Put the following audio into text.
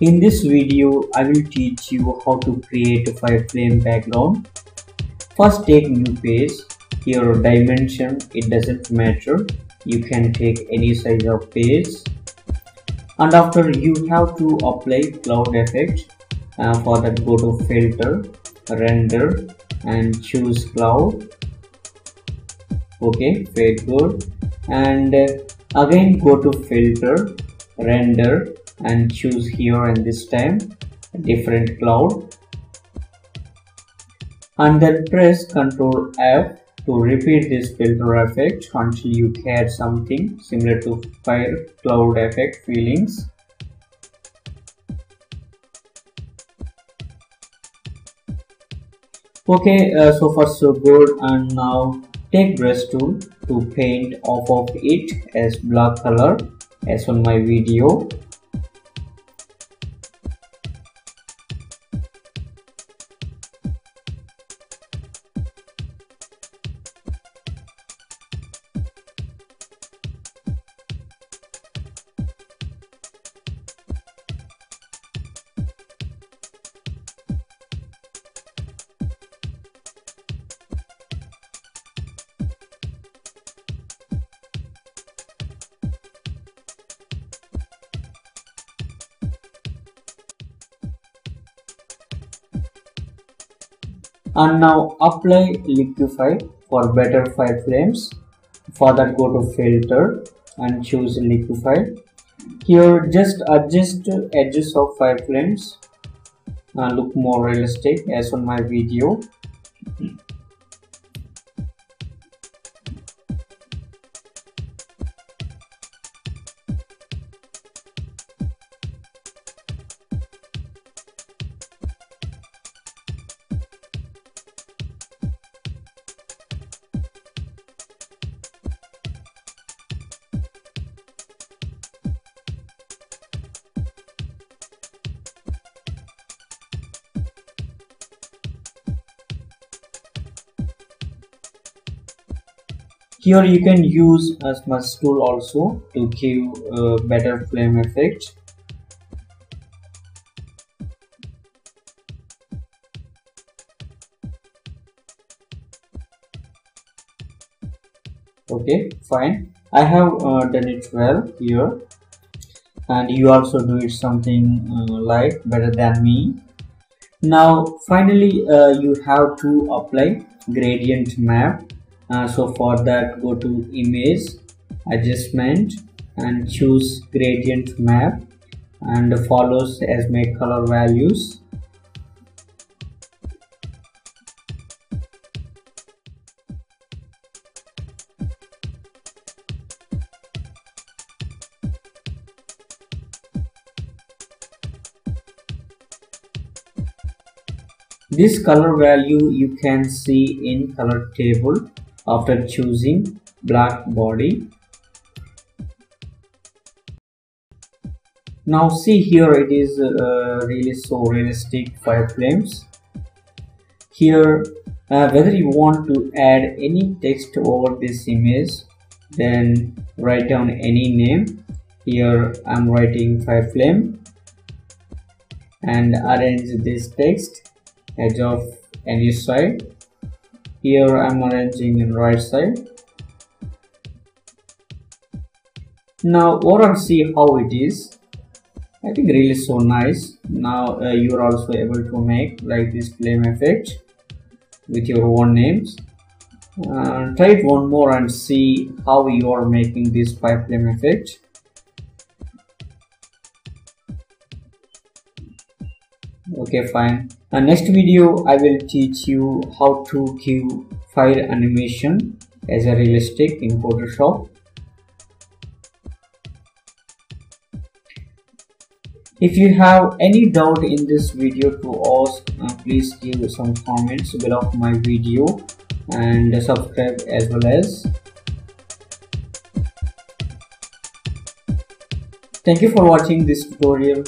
In this video, I will teach you how to create a 5-frame background. First, take new page. Here dimension, it doesn't matter. You can take any size of page. And after, you have to apply cloud effect. For that, go to filter, render, and choose cloud. Okay, fade good. And again, go to filter, render, and choose here, and this time different cloud, and then press Ctrl F to repeat this filter effect until you get something similar to fire cloud effect feelings. Okay, so far so good. And now take brush tool to paint off of it as black color as on my video. And now apply liquify for better 5 frames. For that, go to filter and choose liquify. Here just adjust edges of 5 frames and look more realistic as on my video. Here you can use as much tool also to give a better flame effect. Okay, fine. I have done it well here, and you also do it something like better than me. Now finally, you have to apply gradient map. So for that, go to image, adjustment, and choose gradient map, and follows as my color values. This color value you can see in color table after choosing black body. Now see, here it is really so realistic 5 frames. Here whether you want to add any text over this image, then write down any name. Here I'm writing 5 frame and arrange this text edge of any side. Here I'm arranging in right side. Now overall, see how it is. I think really so nice. Now you are also able to make like this flame effect with your own names. Try it one more and see how you are making this 5 frame effect. Okay, fine. Next video, I will teach you how to give fire animation as a realistic in Photoshop. If you have any doubt in this video to ask, please give some comments below my video and subscribe as well as. Thank you for watching this tutorial.